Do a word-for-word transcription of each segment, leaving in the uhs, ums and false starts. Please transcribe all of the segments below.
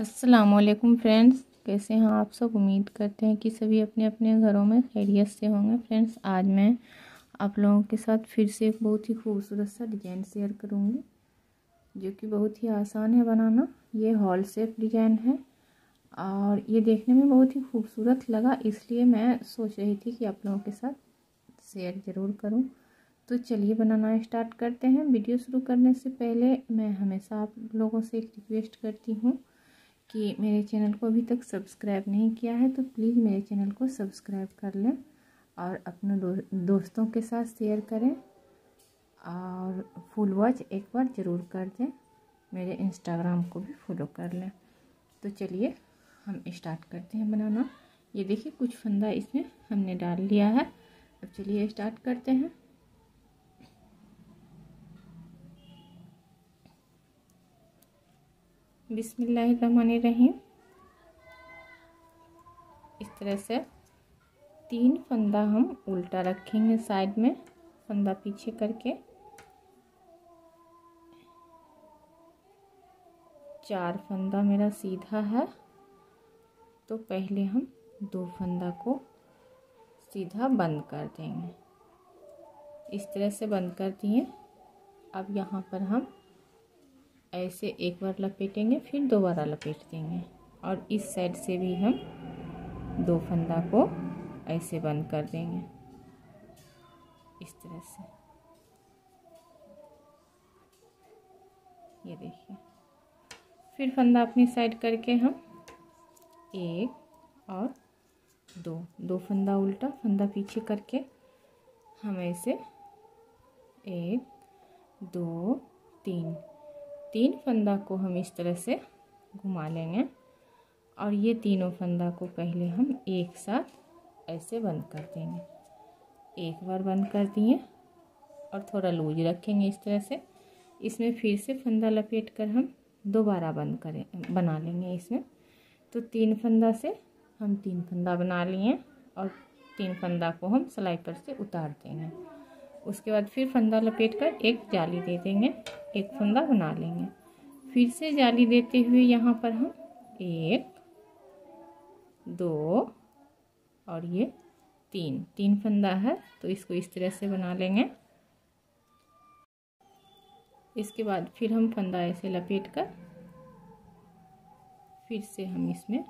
अस्सलामुअलैकुम फ्रेंड्स, कैसे हैं आप सब। उम्मीद करते हैं कि सभी अपने अपने घरों में खैरियत से होंगे। फ्रेंड्स, आज मैं आप लोगों के साथ फिर से एक बहुत ही खूबसूरत सा डिज़ाइन शेयर करूँगी जो कि बहुत ही आसान है बनाना। ये हॉल शेप डिज़ाइन है और ये देखने में बहुत ही खूबसूरत लगा, इसलिए मैं सोच रही थी कि आप लोगों के साथ शेयर ज़रूर करूँ। तो चलिए बनाना स्टार्ट करते हैं। वीडियो शुरू करने से पहले मैं हमेशा आप लोगों से एक रिक्वेस्ट करती हूँ कि मेरे चैनल को अभी तक सब्सक्राइब नहीं किया है तो प्लीज़ मेरे चैनल को सब्सक्राइब कर लें और अपने दो, दोस्तों के साथ शेयर करें और फुल वॉच एक बार ज़रूर कर दें। मेरे इंस्टाग्राम को भी फॉलो कर लें। तो चलिए हम स्टार्ट करते हैं बनाना। ये देखिए कुछ फंदा इसमें हमने डाल लिया है। अब चलिए स्टार्ट करते हैं। बिस्मिल्लाहिर्रहमानिर्रहीम। इस तरह से तीन फंदा हम उल्टा रखेंगे, साइड में फंदा पीछे करके चार फंदा मेरा सीधा है तो पहले हम दो फंदा को सीधा बंद कर देंगे। इस तरह से बंद कर दिए। अब यहाँ पर हम ऐसे एक बार लपेटेंगे, फिर दोबारा लपेट देंगे और इस साइड से भी हम दो फंदा को ऐसे बंद कर देंगे इस तरह से। ये देखिए, फिर फंदा अपनी साइड करके हम एक और दो दो फंदा उल्टा फंदा पीछे करके हम ऐसे एक दो तीन तीन फंदा को हम इस तरह से घुमा लेंगे और ये तीनों फंदा को पहले हम एक साथ ऐसे बंद कर देंगे। एक बार बंद कर दिए और थोड़ा लूज रखेंगे इस तरह से। इसमें फिर से फंदा लपेट कर हम दोबारा बंद करें बना लेंगे इसमें। तो तीन फंदा से हम तीन फंदा बना लिए और तीन फंदा को हम सिलाई पर से उतार देंगे। उसके बाद फिर फंदा लपेट कर एक जाली दे देंगे, एक फंदा बना लेंगे। फिर से जाली देते हुए यहाँ पर हम एक दो और ये तीन तीन फंदा है तो इसको इस तरह से बना लेंगे। इसके बाद फिर हम फंदा ऐसे लपेट कर फिर से हम इसमें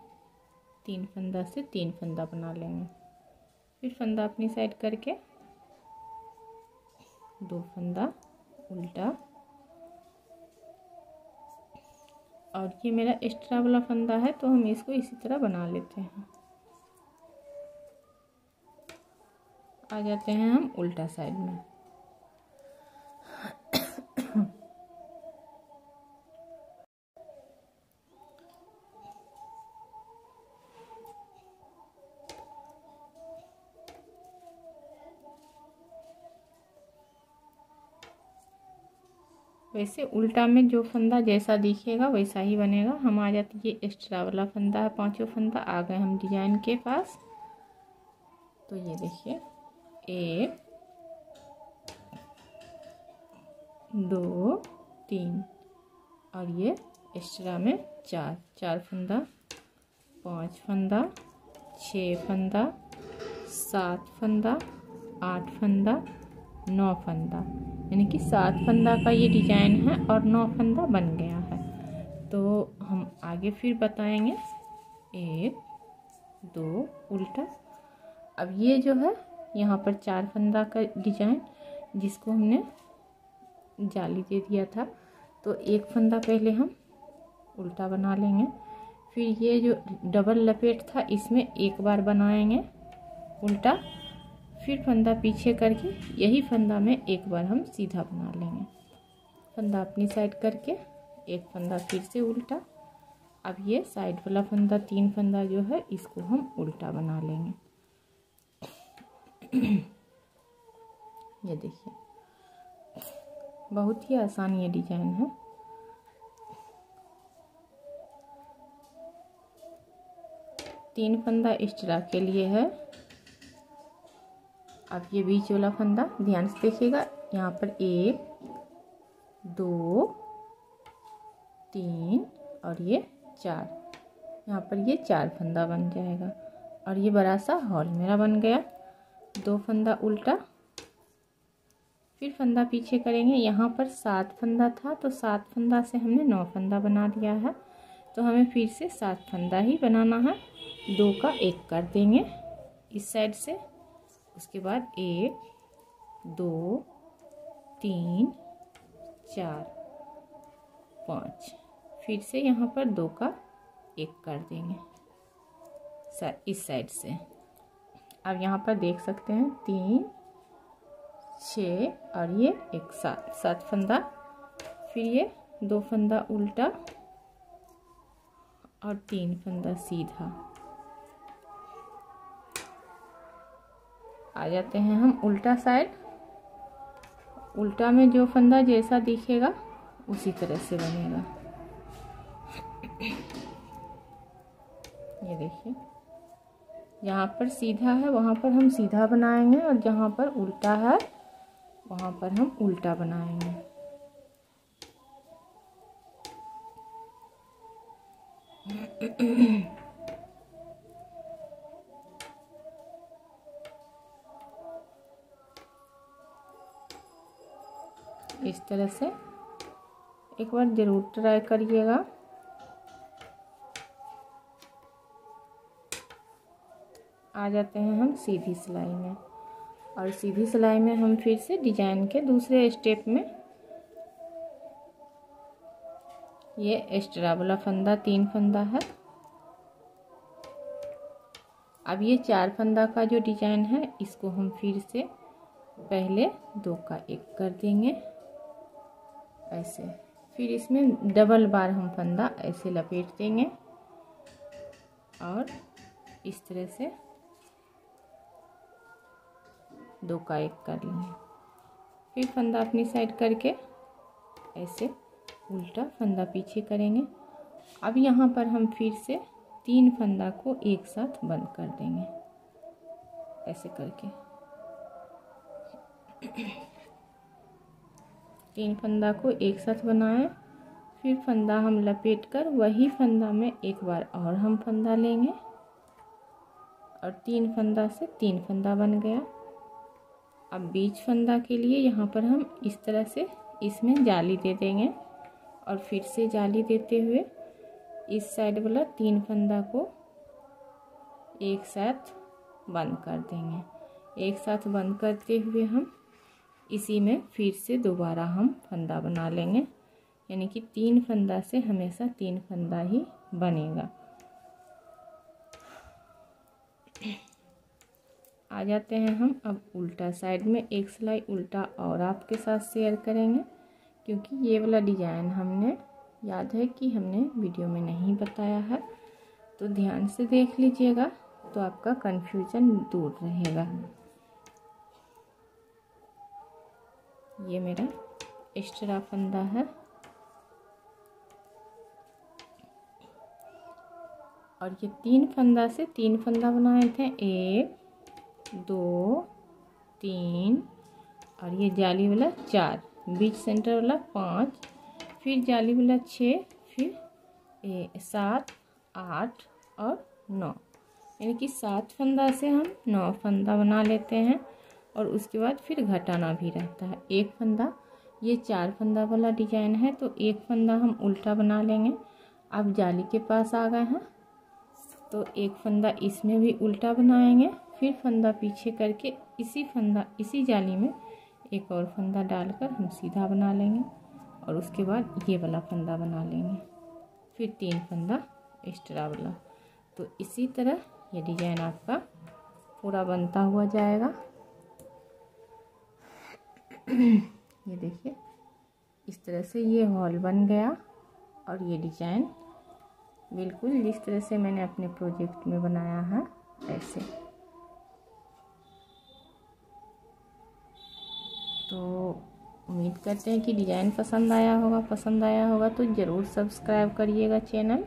तीन फंदा से तीन फंदा बना लेंगे। फिर फंदा अपनी साइड करके दो फंदा उल्टा और ये मेरा एक्स्ट्रा वाला फंदा है तो हम इसको इसी तरह बना लेते हैं। आ जाते हैं हम उल्टा साइड में। वैसे उल्टा में जो फंदा जैसा दिखेगा वैसा ही बनेगा। हम आ जाते, ये एक्स्ट्रा वाला फंदा है, पांचों फंदा आ गए हम डिजाइन के पास। तो ये देखिए एक दो तीन और ये एक्स्ट्रा में चार चार फंदा, पांच फंदा, छः फंदा, सात फंदा, आठ फंदा, नौ फंदा, यानी कि सात फंदा का ये डिज़ाइन है और नौ फंदा बन गया है। तो हम आगे फिर बताएंगे। एक दो उल्टा, अब ये जो है यहाँ पर चार फंदा का डिज़ाइन जिसको हमने जाली दे दिया था तो एक फंदा पहले हम उल्टा बना लेंगे। फिर ये जो डबल लपेट था इसमें एक बार बनाएंगे उल्टा, फिर फंदा पीछे करके यही फंदा में एक बार हम सीधा बना लेंगे। फंदा अपनी साइड करके एक फंदा फिर से उल्टा। अब ये साइड वाला फंदा तीन फंदा जो है इसको हम उल्टा बना लेंगे। ये देखिए बहुत ही आसान ये डिज़ाइन है। तीन फंदा एक्स्ट्रा के लिए है। अब ये बीच वाला फंदा ध्यान से देखिएगा, यहाँ पर एक दो तीन और ये चार यहाँ पर ये चार फंदा बन जाएगा। और ये बड़ा सा हॉल मेरा बन गया। दो फंदा उल्टा, फिर फंदा पीछे करेंगे। यहाँ पर सात फंदा था तो सात फंदा से हमने नौ फंदा बना दिया है, तो हमें फिर से सात फंदा ही बनाना है। दो का एक कर देंगे इस साइड से, उसके बाद एक, दो, तीन, चार, पाँच, फिर से यहाँ पर दो का एक कर देंगे इस साइड से। अब यहाँ पर देख सकते हैं तीन, छः और ये एक, सात, सात फंदा। फिर ये दो फंदा उल्टा और तीन फंदा सीधा। आ जाते हैं हम उल्टा साइड। उल्टा में जो फंदा जैसा दिखेगा उसी तरह से बनेगा। ये देखिए, जहाँ पर सीधा है वहाँ पर हम सीधा बनाएंगे और जहाँ पर उल्टा है वहाँ पर हम उल्टा बनाएंगे। इस तरह से एक बार ज़रूर ट्राई करिएगा। आ जाते हैं हम सीधी सिलाई में, और सीधी सिलाई में हम फिर से डिजाइन के दूसरे स्टेप में ये एक्स्ट्रा वाला फंदा तीन फंदा है। अब ये चार फंदा का जो डिजाइन है इसको हम फिर से पहले दो का एक कर देंगे ऐसे, फिर इसमें डबल बार हम फंदा ऐसे लपेट देंगे और इस तरह से दो का एक कर लेंगे। फिर फंदा अपनी साइड करके ऐसे उल्टा फंदा पीछे करेंगे। अब यहाँ पर हम फिर से तीन फंदा को एक साथ बंद कर देंगे ऐसे करके। तीन फंदा को एक साथ बनाएं, फिर फंदा हम लपेट कर वही फंदा में एक बार और हम फंदा लेंगे और तीन फंदा से तीन फंदा बन गया। अब बीच फंदा के लिए यहाँ पर हम इस तरह से इसमें जाली दे देंगे और फिर से जाली देते हुए इस साइड वाला तीन फंदा को एक साथ बंद कर देंगे। एक साथ बंद करते हुए हम इसी में फिर से दोबारा हम फंदा बना लेंगे, यानी कि तीन फंदा से हमेशा तीन फंदा ही बनेगा। आ जाते हैं हम अब उल्टा साइड में। एक सिलाई उल्टा और आपके साथ शेयर करेंगे, क्योंकि ये वाला डिज़ाइन हमने, याद है कि हमने वीडियो में नहीं बताया है, तो ध्यान से देख लीजिएगा तो आपका कन्फ्यूजन दूर रहेगा। ये मेरा एक्स्ट्रा फंदा है और ये तीन फंदा से तीन फंदा बनाए थे, एक, दो, तीन, और ये जाली वाला चार, बीच सेंटर वाला पाँच, फिर जाली वाला छः, फिर सात, आठ और नौ, यानी कि सात फंदा से हम नौ फंदा बना लेते हैं। और उसके बाद फिर घटाना भी रहता है एक फंदा। ये चार फंदा वाला डिजाइन है तो एक फंदा हम उल्टा बना लेंगे। अब जाली के पास आ गए हैं तो एक फंदा इसमें भी उल्टा बनाएंगे, फिर फंदा पीछे करके इसी फंदा इसी जाली में एक और फंदा डालकर हम सीधा बना लेंगे और उसके बाद ये वाला फंदा बना लेंगे, फिर तीन फंदा एक्स्ट्रा वाला। तो इसी तरह ये डिज़ाइन आपका पूरा बनता हुआ जाएगा। ये देखिए, इस तरह से ये हॉल बन गया। और ये डिज़ाइन बिल्कुल जिस तरह से मैंने अपने प्रोजेक्ट में बनाया है ऐसे। तो उम्मीद करते हैं कि डिज़ाइन पसंद आया होगा। पसंद आया होगा तो ज़रूर सब्सक्राइब करिएगा चैनल,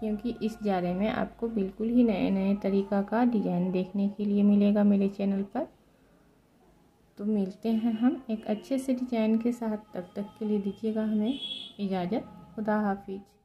क्योंकि इस जाली में आपको बिल्कुल ही नए नए तरीक़ा का डिज़ाइन देखने के लिए मिलेगा मेरे चैनल पर। तो मिलते हैं हम एक अच्छे से डिज़ाइन के साथ, तब तक के लिए दीजिएगा हमें इजाज़त। खुदा हाफिज।